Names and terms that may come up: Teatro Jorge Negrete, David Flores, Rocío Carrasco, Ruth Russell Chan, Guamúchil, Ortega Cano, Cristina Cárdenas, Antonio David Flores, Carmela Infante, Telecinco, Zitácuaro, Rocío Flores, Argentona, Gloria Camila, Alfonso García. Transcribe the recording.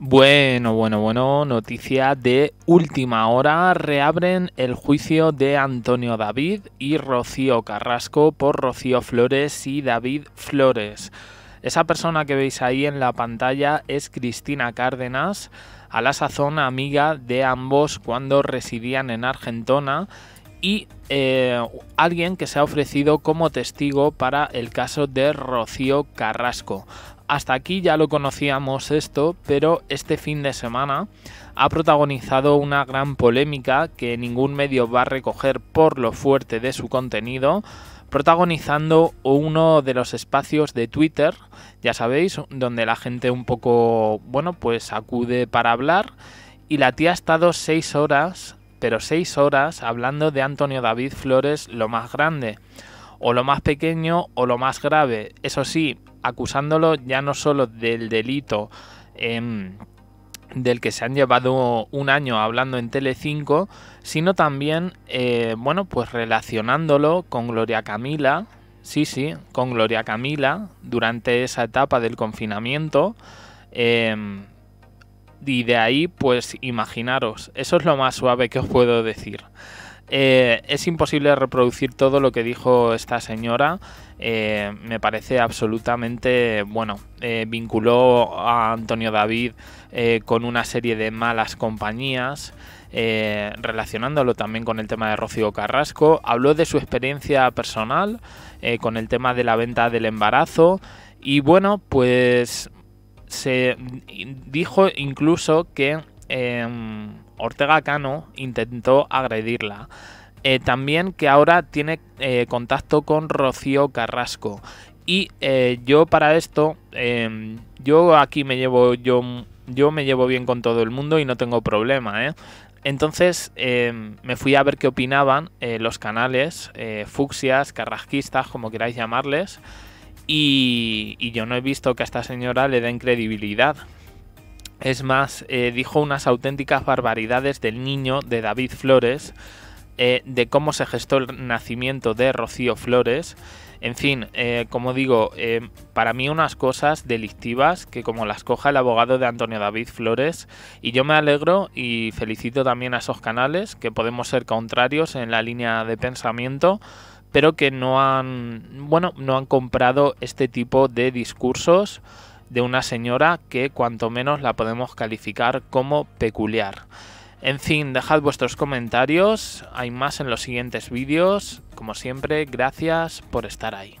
Bueno, noticia de última hora. Reabren el juicio de Antonio David y Rocío Carrasco por Rocío Flores y David Flores. Esa persona que veis ahí en la pantalla es Cristina Cárdenas, a la sazón amiga de ambos cuando residían en Argentona, y alguien que se ha ofrecido como testigo para el caso de Rocío Carrasco. Hasta aquí ya lo conocíamos esto, pero este fin de semana ha protagonizado una gran polémica que ningún medio va a recoger por lo fuerte de su contenido, protagonizando uno de los espacios de Twitter, ya sabéis, donde la gente un poco, bueno, pues acude para hablar, y la tía ha estado 6 horas, pero 6 horas hablando de Antonio David Flores, lo más grande, o lo más pequeño, o lo más grave, eso sí, acusándolo ya no solo del delito del que se han llevado un año hablando en Telecinco, sino también, bueno, pues relacionándolo con Gloria Camila, sí, con Gloria Camila, durante esa etapa del confinamiento, y de ahí, pues imaginaros, eso es lo más suave que os puedo decir. Es imposible reproducir todo lo que dijo esta señora, me parece absolutamente, bueno, vinculó a Antonio David con una serie de malas compañías, relacionándolo también con el tema de Rocío Carrasco, habló de su experiencia personal con el tema de la venta del embarazo y, bueno, pues se dijo incluso que Ortega Cano intentó agredirla. También que ahora tiene contacto con Rocío Carrasco. Y yo para esto, yo aquí me llevo, yo me llevo bien con todo el mundo y no tengo problema, ¿eh? Entonces me fui a ver qué opinaban los canales, fucsias, carrasquistas, como queráis llamarles, y yo no he visto que a esta señora le den credibilidad. Es más, dijo unas auténticas barbaridades del niño de David Flores, de cómo se gestó el nacimiento de Rocío Flores. En fin, como digo, para mí unas cosas delictivas que como las coja el abogado de Antonio David Flores. Y yo me alegro y felicito también a esos canales que podemos ser contrarios en la línea de pensamiento, pero que no han comprado este tipo de discursos de una señora que cuanto menos la podemos calificar como peculiar. En fin, dejad vuestros comentarios, hay más en los siguientes vídeos. Como siempre, gracias por estar ahí.